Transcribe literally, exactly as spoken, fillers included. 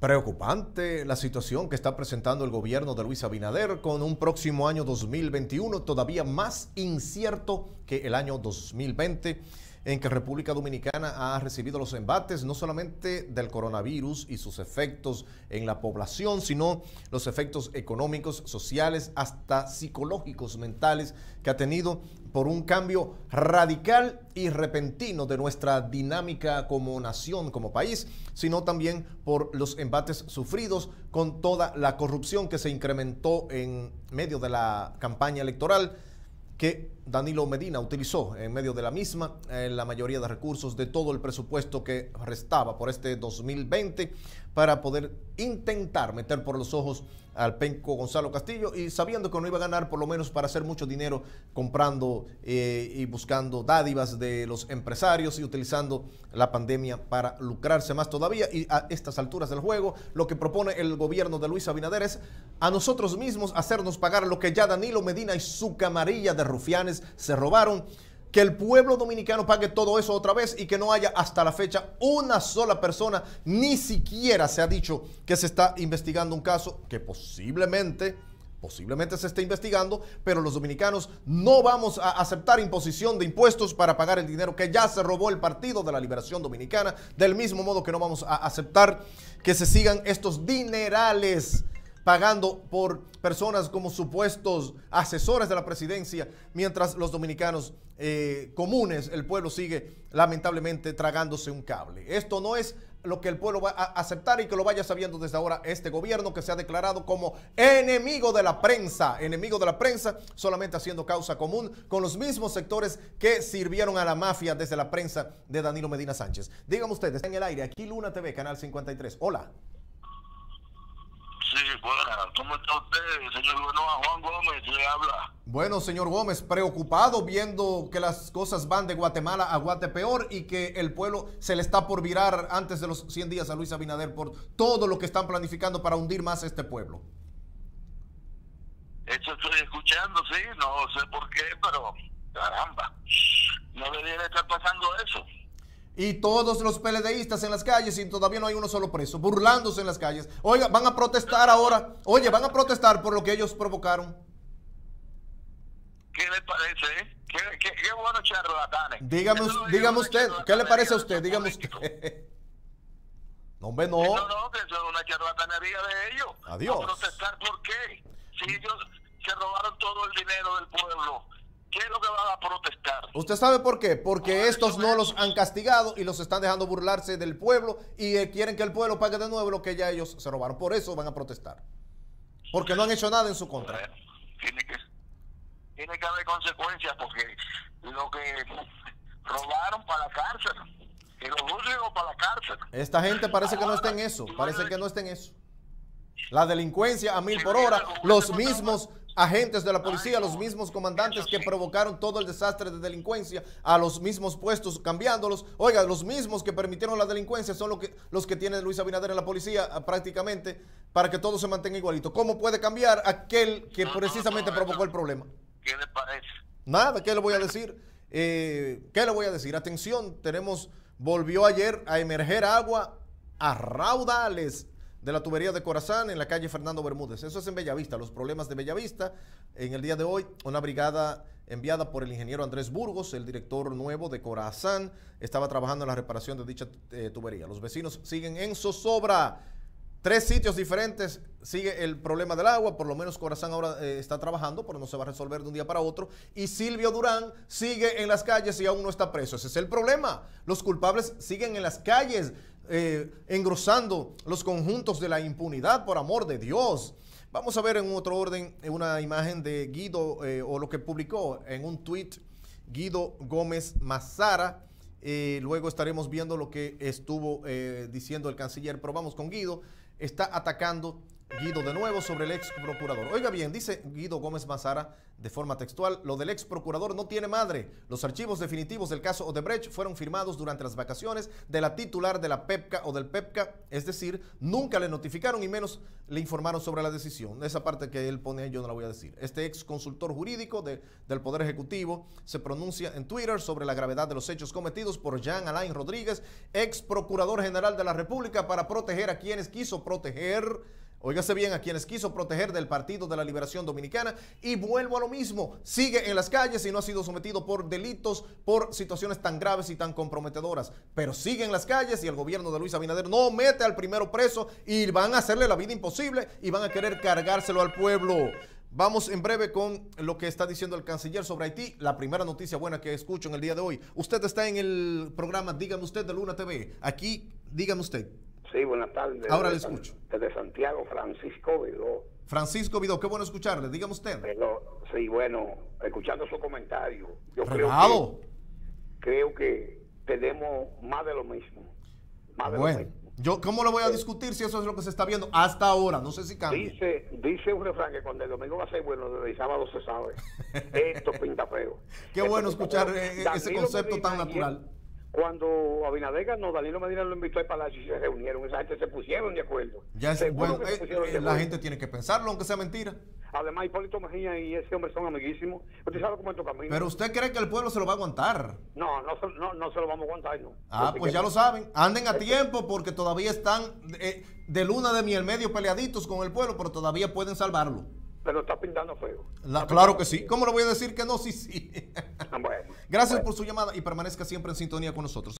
Preocupante la situación que está presentando el gobierno de Luis Abinader, con un próximo año dos mil veintiuno todavía más incierto que el año dos mil veinte, en que República Dominicana ha recibido los embates no solamente del coronavirus y sus efectos en la población, sino los efectos económicos, sociales, hasta psicológicos, mentales, que ha tenido por un cambio radical y repentino de nuestra dinámica como nación, como país, sino también por los embates sufridos con toda la corrupción que se incrementó en medio de la campaña electoral, que Danilo Medina utilizó en medio de la misma eh, la mayoría de recursos de todo el presupuesto que restaba por este dos mil veinte para poder intentar meter por los ojos al penco Gonzalo Castillo, y sabiendo que no iba a ganar, por lo menos para hacer mucho dinero comprando eh, y buscando dádivas de los empresarios y utilizando la pandemia para lucrarse más todavía. Y a estas alturas del juego, lo que propone el gobierno de Luis Abinader es a nosotros mismos hacernos pagar lo que ya Danilo Medina y su camarilla de rufianes se robaron, que el pueblo dominicano pague todo eso otra vez y que no haya hasta la fecha una sola persona, ni siquiera se ha dicho que se está investigando un caso que posiblemente, posiblemente se esté investigando, pero los dominicanos no vamos a aceptar imposición de impuestos para pagar el dinero que ya se robó el Partido de la Liberación Dominicana, del mismo modo que no vamos a aceptar que se sigan estos dinerales pagando por personas como supuestos asesores de la presidencia, mientras los dominicanos eh, comunes, el pueblo sigue lamentablemente tragándose un cable. Esto no es lo que el pueblo va a aceptar, y que lo vaya sabiendo desde ahora este gobierno, que se ha declarado como enemigo de la prensa, enemigo de la prensa, solamente haciendo causa común con los mismos sectores que sirvieron a la mafia desde la prensa de Danilo Medina Sánchez. Díganme ustedes, en el aire, aquí Luna T V, Canal cincuenta y tres. Hola. Sí, buenas. ¿Cómo está usted, señor? Bueno, a Juan Gómez le habla. Bueno, señor Gómez, preocupado viendo que las cosas van de Guatemala a Guatepeor y que el pueblo se le está por virar antes de los cien días a Luis Abinader por todo lo que están planificando para hundir más a este pueblo. Eso estoy escuchando, sí, no sé por qué, pero caramba, no debería estar pasando eso. Y todos los PLDistas en las calles, y todavía no hay uno solo preso, burlándose en las calles. Oiga, van a protestar ahora. Oye, van a protestar por lo que ellos provocaron. ¿Qué le parece? ¿Qué, qué, qué bueno charlatanes? Dígame, dígame usted, ¿qué le parece a usted? Dígame usted. No, hombre, no. No, no, que eso es una charlatanería de ellos. Adiós. ¿A protestar por qué? Si ellos se robaron todo el dinero del pueblo, ¿qué es lo que van a protestar? ¿Usted sabe por qué? Porque estos no los han castigado y los están dejando burlarse del pueblo, y eh, quieren que el pueblo pague de nuevo lo que ya ellos se robaron. Por eso van a protestar, porque no han hecho nada en su contra. Bueno, tiene que, tiene que haber consecuencias, porque lo que robaron para la cárcel, que los juzguen para la cárcel. Esta gente parece que no está en eso, parece que no está en eso. La delincuencia a mil por hora, los mismos agentes de la policía, los mismos comandantes que provocaron todo el desastre de delincuencia, a los mismos puestos cambiándolos. Oiga, los mismos que permitieron la delincuencia son los que, los que tiene Luis Abinader en la policía prácticamente, para que todo se mantenga igualito. ¿Cómo puede cambiar aquel que precisamente provocó el problema? ¿Qué le parece? Nada, ¿qué le voy a decir? Eh, ¿Qué le voy a decir? Atención, tenemos, volvió ayer a emerger agua a raudales de la tubería de Corazán en la calle Fernando Bermúdez. Eso es en Bellavista, los problemas de Bellavista. En el día de hoy, una brigada enviada por el ingeniero Andrés Burgos, el director nuevo de Corazán, estaba trabajando en la reparación de dicha eh, tubería. Los vecinos siguen en zozobra. Tres sitios diferentes sigue el problema del agua. Por lo menos Corazán ahora eh, está trabajando, pero no se va a resolver de un día para otro. Y Silvio Durán sigue en las calles y aún no está preso. Ese es el problema. Los culpables siguen en las calles, eh, engrosando los conjuntos de la impunidad, por amor de Dios. Vamos a ver en otro orden una imagen de Guido, eh, o lo que publicó en un tuit Guido Gómez Mazara. Eh, luego estaremos viendo lo que estuvo eh, diciendo el canciller, pero vamos con Guido. Está atacando Guido de nuevo sobre el ex procurador. Oiga bien, dice Guido Gómez Mazara de forma textual, lo del ex procurador no tiene madre. Los archivos definitivos del caso Odebrecht fueron firmados durante las vacaciones de la titular de la PEPCA o del PEPCA, es decir, nunca le notificaron y menos le informaron sobre la decisión. Esa parte que él pone ahí yo no la voy a decir. Este ex consultor jurídico de, del Poder Ejecutivo se pronuncia en Twitter sobre la gravedad de los hechos cometidos por Jean Alain Rodríguez, ex procurador general de la República, para proteger a quienes quiso proteger. Óigase bien, a quienes quiso proteger del Partido de la Liberación Dominicana. Y vuelvo a lo mismo, sigue en las calles y no ha sido sometido por delitos, por situaciones tan graves y tan comprometedoras, pero sigue en las calles y el gobierno de Luis Abinader no mete al primero preso y van a hacerle la vida imposible y van a querer cargárselo al pueblo. Vamos en breve con lo que está diciendo el canciller sobre Haití. La primera noticia buena que escucho en el día de hoy. Usted está en el programa Dígame Usted de Luna T V. Aquí, dígame usted. Sí, buenas tardes. Ahora le escucho. Desde Santiago, Francisco Vidó. Francisco Vidó, qué bueno escucharle, dígame usted. Pero, sí, bueno, escuchando su comentario, yo creo que, creo que tenemos más de lo mismo. Más de bueno, lo mismo. Yo, ¿cómo lo voy a discutir si eso es lo que se está viendo hasta ahora? No sé si cambia. Dice, dice un refrán que cuando el domingo va a ser bueno, desde el sábado se sabe. Esto pinta feo. Qué esto bueno escuchar eh, ese concepto Medina tan natural. Y el, Cuando Abinader ganó, Danilo Medina lo invitó al Palacio y se reunieron. Esa gente se pusieron de acuerdo. Ya es, bueno, se pusieron eh, de la acuerdo. Gente tiene que pensarlo, aunque sea mentira. Además, Hipólito Mejía y ese hombre son amiguísimos. Usted sabe cómo esto camina. Pero usted cree que el pueblo se lo va a aguantar. No, no, no, no se lo vamos a aguantar, no. Ah, pues ya lo saben. Anden a tiempo porque todavía están eh, de luna de miel medio peleaditos con el pueblo, pero todavía pueden salvarlo. Pero está pintando feo. La, claro que sí. ¿Cómo le voy a decir que no? Sí, sí. Gracias por su llamada y permanezca siempre en sintonía con nosotros.